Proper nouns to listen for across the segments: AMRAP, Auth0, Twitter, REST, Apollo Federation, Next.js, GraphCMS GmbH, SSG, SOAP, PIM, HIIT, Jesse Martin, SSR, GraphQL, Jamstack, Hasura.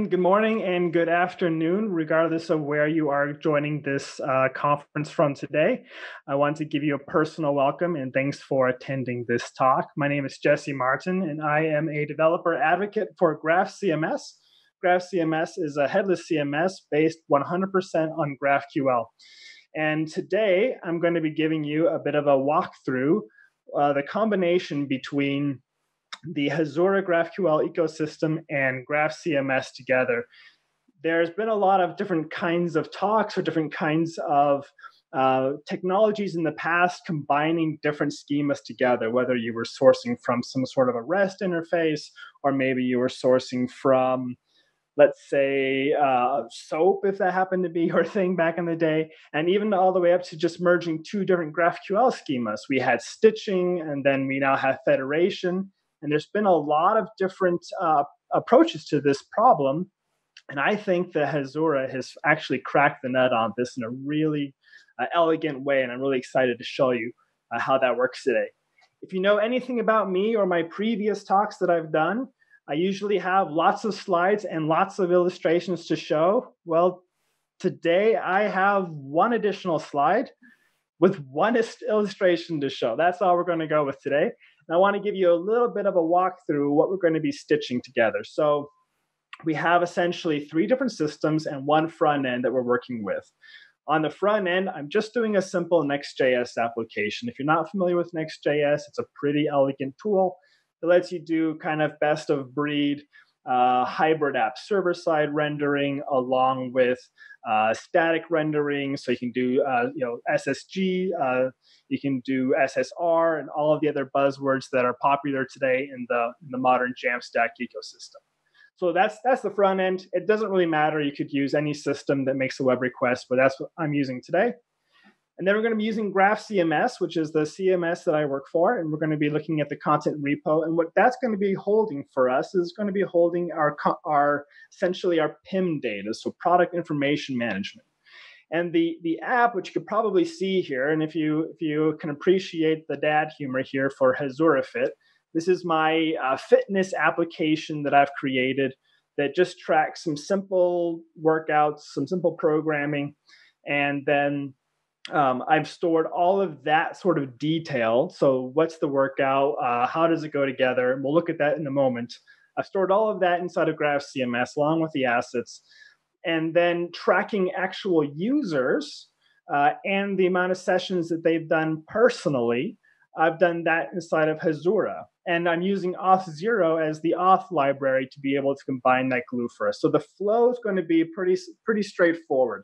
afternoon, good morning, and good afternoon, regardless of where you are joining this conference from today. I want to give you a personal welcome and thanks for attending this talk. My name is Jesse Martin, and I am a developer advocate for GraphCMS. GraphCMS is a headless CMS based 100% on GraphQL. And today, I'm going to be giving you a bit of a walkthrough, the combination between the Hasura GraphQL ecosystem and GraphCMS together. There's been a lot of different kinds of talks or different kinds of technologies in the past combining different schemas together, whether you were sourcing from some sort of a REST interface, or maybe you were sourcing from, let's say, SOAP, if that happened to be your thing back in the day, and even all the way up to just merging two different GraphQL schemas. We had stitching, and then we now have federation. And there's been a lot of different approaches to this problem. And I think that Hasura has actually cracked the nut on this in a really elegant way. And I'm really excited to show you how that works today. If you know anything about me or my previous talks that I've done, I usually have lots of slides and lots of illustrations to show. Well, today I have one additional slide with one illustration to show. That's all we're going to go with today. I want to give you a little bit of a walkthrough what we're going to be stitching together. So we have essentially three different systems and one front end that we're working with. On the front end, I'm just doing a simple Next.js application. If you're not familiar with Next.js, it's a pretty elegant tool that lets you do kind of best of breed hybrid app server-side rendering along with static rendering, so you can do SSG, you can do SSR, and all of the other buzzwords that are popular today in the modern Jamstack ecosystem. So that's the front end. It doesn't really matter. You could use any system that makes a web request, but that's what I'm using today. And then we're going to be using GraphCMS, which is the CMS that I work for. And we're going to be looking at the content repo. And what that's going to be holding for us is going to be holding our essentially our PIM data, so product information management. And the app, which you could probably see here, and if you can appreciate the dad humor here for Hasura Fit, this is my fitness application that I've created that just tracks some simple workouts, some simple programming, and then I've stored all of that sort of detail. So what's the workout? How does it go together? And we'll look at that in a moment. I've stored all of that inside of GraphCMS along with the assets, and then tracking actual users and the amount of sessions that they've done personally. I've done that inside of Hasura. And I'm using Auth0 as the auth library to be able to combine that glue for us. So the flow is going to be pretty straightforward.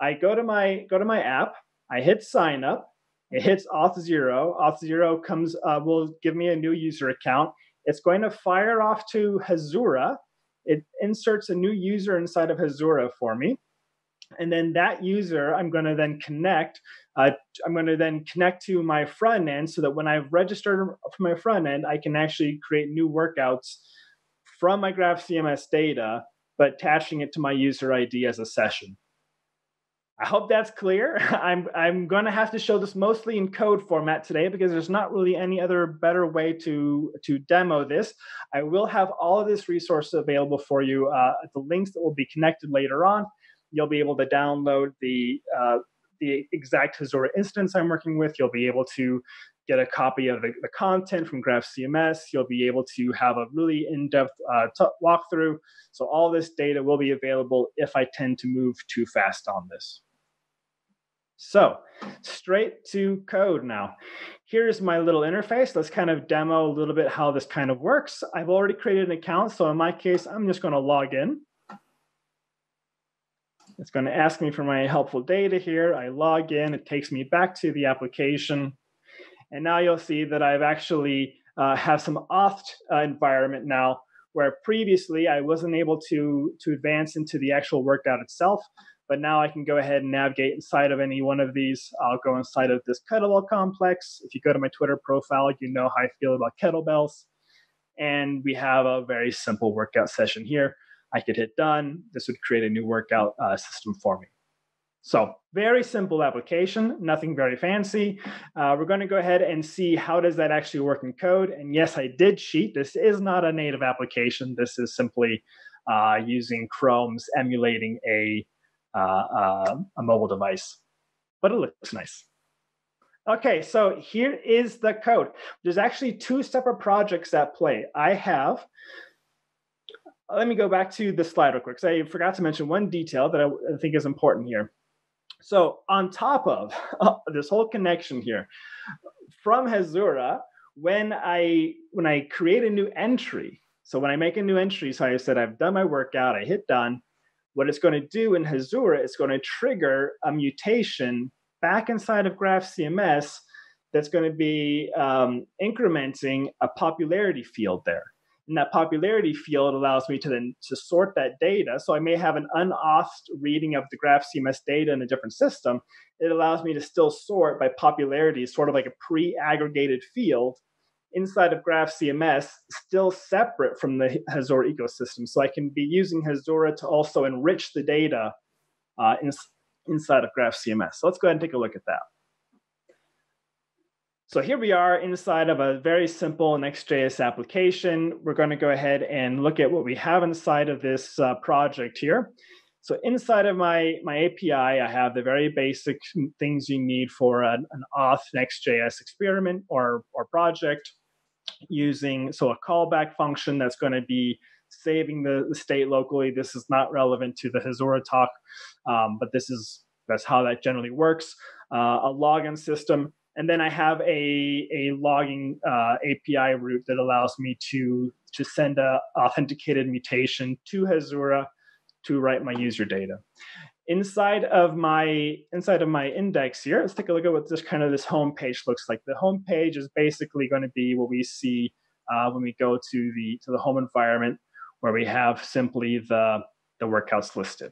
I go to my app, I hit sign up, it hits Auth0. Auth0 comes will give me a new user account. It's going to fire off to Hasura. It inserts a new user inside of Hasura for me. And then that user, I'm going to then connect. I'm going to then connect to my front end so that when I've registered for my front end, I can actually create new workouts from my GraphCMS data, but attaching it to my user ID as a session. I hope that's clear. I'm going to have to show this mostly in code format today because there's not really any other better way to demo this. I will have all of this resource available for you at the links that will be connected later on. You'll be able to download the exact Hasura instance I'm working with. You'll be able to get a copy of the content from GraphCMS. You'll be able to have a really in-depth walkthrough. So all this data will be available if I tend to move too fast on this. So straight to code now. Here's my little interface. Let's kind of demo a little bit how this kind of works. I've already created an account. So in my case, I'm just going to log in. It's going to ask me for my helpful data here. I log in. It takes me back to the application. And now you'll see that I've actually have some auth environment now, where previously I wasn't able to advance into the actual workout itself. But now I can go ahead and navigate inside of any one of these. I'll go inside of this kettlebell complex. If you go to my Twitter profile, you know how I feel about kettlebells. And we have a very simple workout session here. I could hit done. This would create a new workout system for me. So very simple application, nothing very fancy. We're going to go ahead and see how does that actually work in code. And yes, I did cheat. This is not a native application. This is simply using Chrome's emulating a mobile device. But it looks nice. Okay, so here is the code. There's actually two separate projects at play. I have, let me go back to the slide real quick, because I forgot to mention one detail that I think is important here. So on top of this whole connection here, from Hasura, when I create a new entry, so when I make a new entry, so I said I've done my workout, I hit done, what it's going to do in Hasura, it's going to trigger a mutation back inside of GraphCMS that's going to be incrementing a popularity field there. And that popularity field allows me to then to sort that data. So I may have an unauthed reading of the GraphCMS data in a different system. It allows me to still sort by popularity, sort of like a pre-aggregated field inside of GraphCMS, still separate from the Hasura ecosystem. So I can be using Hasura to also enrich the data inside of GraphCMS. So let's go ahead and take a look at that. So here we are inside of a very simple Next.js application. We're going to go ahead and look at what we have inside of this project here. So inside of my API, I have the very basic things you need for an auth Next.js experiment or project using, so a callback function that's going to be saving the state locally. This is not relevant to the Hasura talk, but that's how that generally works. A login system. And then I have a logging API route that allows me to send an authenticated mutation to Hasura to write my user data. Inside of my index here, let's take a look at what this home page looks like. The home page is basically going to be what we see when we go to the home environment, where we have simply the workouts listed.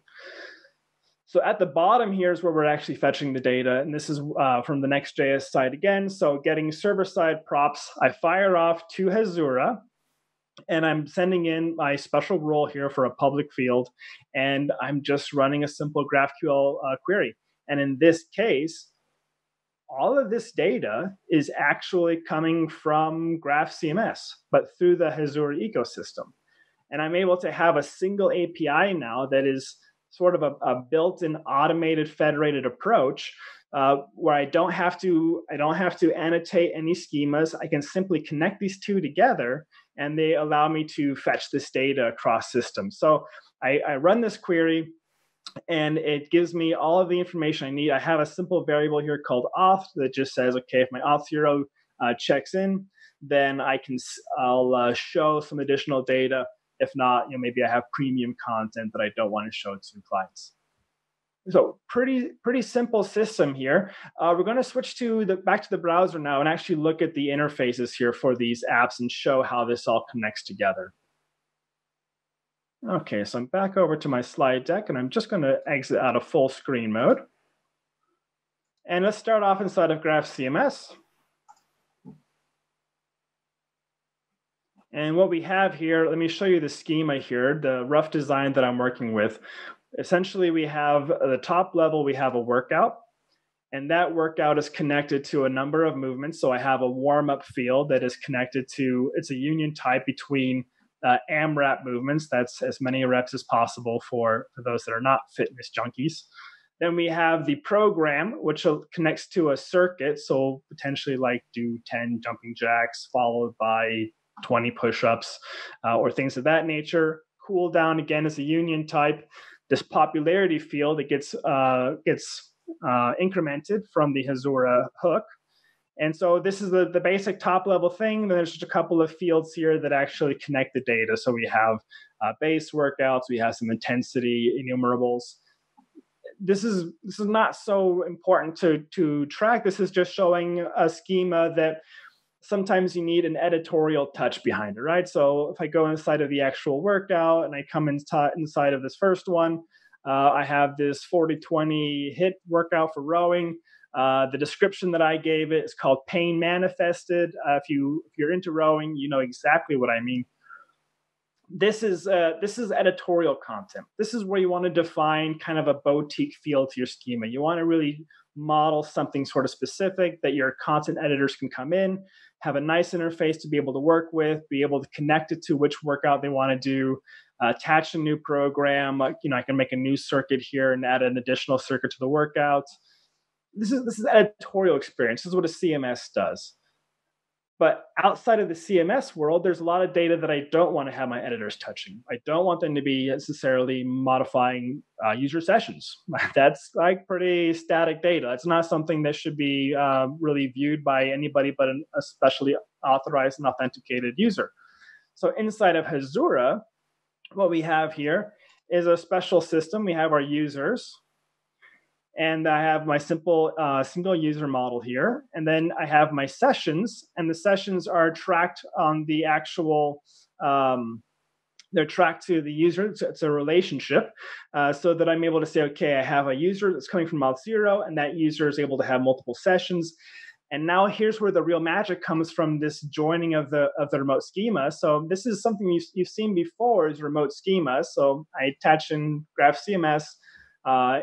So at the bottom here is where we're actually fetching the data. And this is from the Next.js side again. So getting server-side props, I fire off to Hasura, and I'm sending in my special role here for a public field. And I'm just running a simple GraphQL query. And in this case, all of this data is actually coming from GraphCMS, but through the Hasura ecosystem. And I'm able to have a single API now that is sort of a built-in automated federated approach where I don't have to annotate any schemas. I can simply connect these two together, and they allow me to fetch this data across systems. So I run this query, and it gives me all of the information I need. I have a simple variable here called auth that just says, okay, if my auth0 checks in, then I'll show some additional data. If not, you know, maybe I have premium content that I don't want to show to clients. So pretty simple system here. We're going to switch back to the browser now and actually look at the interfaces here for these apps and show how this all connects together. Okay, so I'm back over to my slide deck, and I'm just going to exit out of full screen mode. And let's start off inside of GraphCMS. And what we have here, let me show you the schema here, the rough design that I'm working with. Essentially, we have at the top level, we have a workout. And that workout is connected to a number of movements. So I have a warm-up field that is connected to, it's a union type between AMRAP movements. That's as many reps as possible for those that are not fitness junkies. Then we have the program, which connects to a circuit. So potentially like do 10 jumping jacks followed by 20 push-ups or things of that nature. Cool down again is a union type. This popularity field, it gets incremented from the Hasura hook. And so this is the basic top level thing. Then there's just a couple of fields here that actually connect the data. So we have base workouts, we have some intensity enumerables. This is not so important to track. This is just showing a schema that sometimes you need an editorial touch behind it, right? So if I go inside of the actual workout and I come inside of this first one, I have this 40-20 HIIT workout for rowing. The description that I gave it is called pain manifested. If you're into rowing, you know exactly what I mean. This is editorial content. This is where you want to define kind of a boutique feel to your schema. You want to really model something sort of specific that your content editors can come in, have a nice interface to be able to work with, be able to connect it to which workout they want to do, attach a new program. Like, you know, I can make a new circuit here and add an additional circuit to the workout. This is editorial experience. This is what a CMS does. But outside of the CMS world, there's a lot of data that I don't want to have my editors touching. I don't want them to be necessarily modifying user sessions. That's like pretty static data. It's not something that should be really viewed by anybody but an especially authorized and authenticated user. So inside of Hasura, what we have here is a special system. We have our users. And I have my simple single user model here. And then I have my sessions, and the sessions are tracked on the actual, they're tracked to the user. It's a relationship so that I'm able to say, okay, I have a user that's coming from Auth0, and that user is able to have multiple sessions. And now here's where the real magic comes from, this joining of the remote schema. So this is something you've seen before, is remote schema. So I attach in GraphCMS.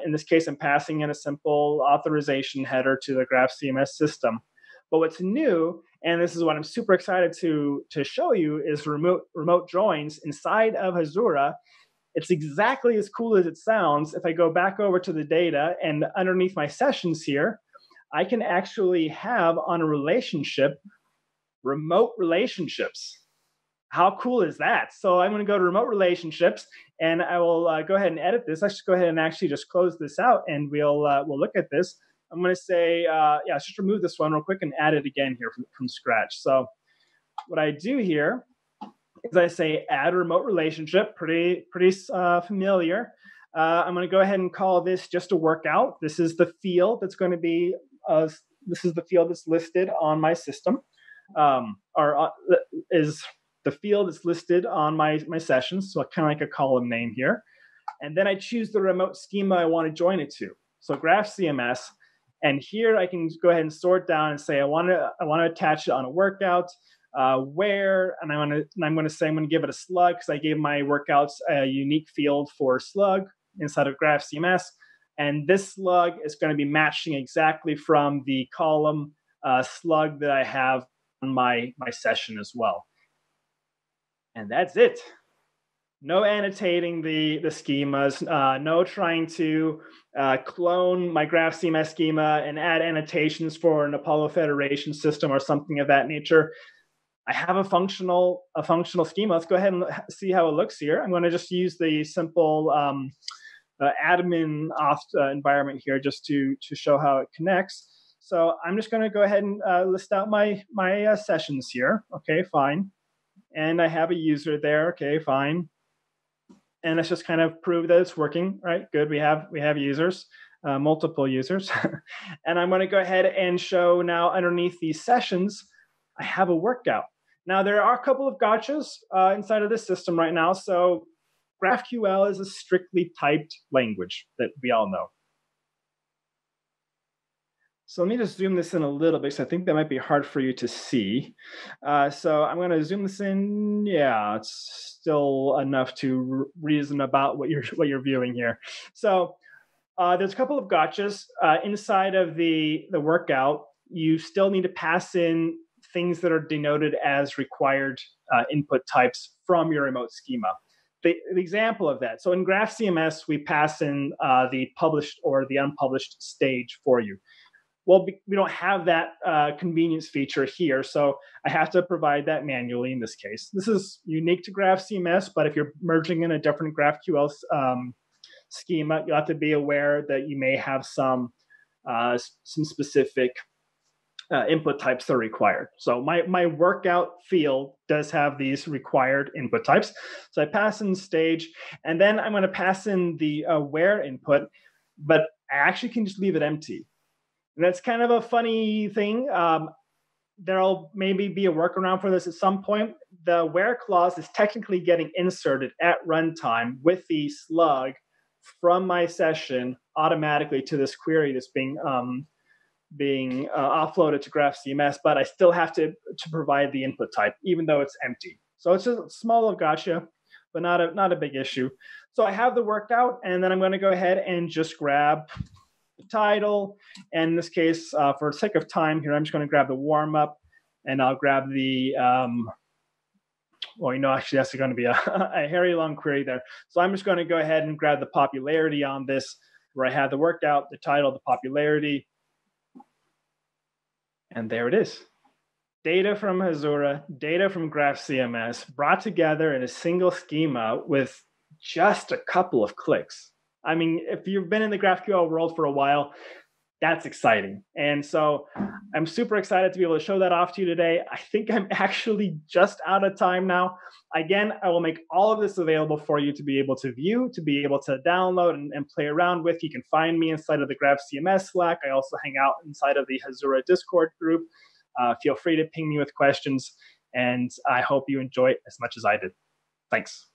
In this case, I'm passing in a simple authorization header to the GraphCMS system. But what's new, and this is what I'm super excited to show you, is remote joins inside of Hasura. It's exactly as cool as it sounds. If I go back over to the data and underneath my sessions here, I can actually have on a relationship remote relationships. How cool is that? So I'm going to go to remote relationships, and I will go ahead and edit this. I should go ahead and actually just close this out, and we'll look at this. I'm going to say, yeah, let's just remove this one real quick and add it again here from scratch. So what I do here is I say add remote relationship, pretty familiar. I'm going to go ahead and call this just a workout. This is the field that's going to be, this is the field that's listed on my system, the field is listed on my sessions, so kind of like a column name here. And then I choose the remote schema I want to join it to. So GraphCMS, and here I can go ahead and sort down and say I want to attach it on a workout, where, and I'm going to give it a slug because I gave my workouts a unique field for slug inside of GraphCMS, and this slug is going to be matching exactly from the column slug that I have on my session as well. And that's it. No annotating the schemas, no trying to clone my GraphCMS schema and add annotations for an Apollo Federation system or something of that nature. I have a functional schema. Let's go ahead and see how it looks here. I'm going to just use the simple admin auth environment here just to show how it connects. So I'm just going to go ahead and list out my sessions here. Okay, fine. And I have a user there. Okay, fine. And let's just kind of prove that it's working, right? Good. We have users, multiple users. And I'm going to go ahead and show now underneath these sessions, I have a workout. Now, there are a couple of gotchas inside of this system right now. So GraphQL is a strictly typed language that we all know. So let me just zoom this in a little bit, because I think that might be hard for you to see. So I'm going to zoom this in. Yeah, it's still enough to reason about what you're viewing here. So there's a couple of gotchas inside of the workout. You still need to pass in things that are denoted as required input types from your remote schema. The example of that. So in GraphCMS, we pass in the published or the unpublished stage for you. Well, we don't have that convenience feature here, so I have to provide that manually in this case. This is unique to GraphCMS, but if you're merging in a different GraphQL schema, you'll have to be aware that you may have some specific input types that are required. So my workout field does have these required input types. So I pass in stage, and then I'm going to pass in the where input, but I actually can just leave it empty. And that's kind of a funny thing. There'll maybe be a workaround for this at some point. The where clause is technically getting inserted at runtime with the slug from my session automatically to this query that's being offloaded to GraphCMS, but I still have to provide the input type, even though it's empty. So it's a small gotcha, but not a big issue. So I have the workout, and then I'm going to go ahead and just grab title. And in this case, for the sake of time here, I'm just going to grab the warm up, and I'll grab the, well, you know, actually that's going to be a hairy long query there. So I'm just going to go ahead and grab the popularity on this, where I have the workout, the title, the popularity. And there it is. Data from Hasura, data from GraphCMS brought together in a single schema with just a couple of clicks. I mean, if you've been in the GraphQL world for a while, that's exciting. And so I'm super excited to be able to show that off to you today. I think I'm actually just out of time now. Again, I will make all of this available for you to be able to view, to be able to download and play around with. You can find me inside of the GraphCMS Slack. I also hang out inside of the Hasura Discord group. Feel free to ping me with questions, and I hope you enjoy it as much as I did. Thanks.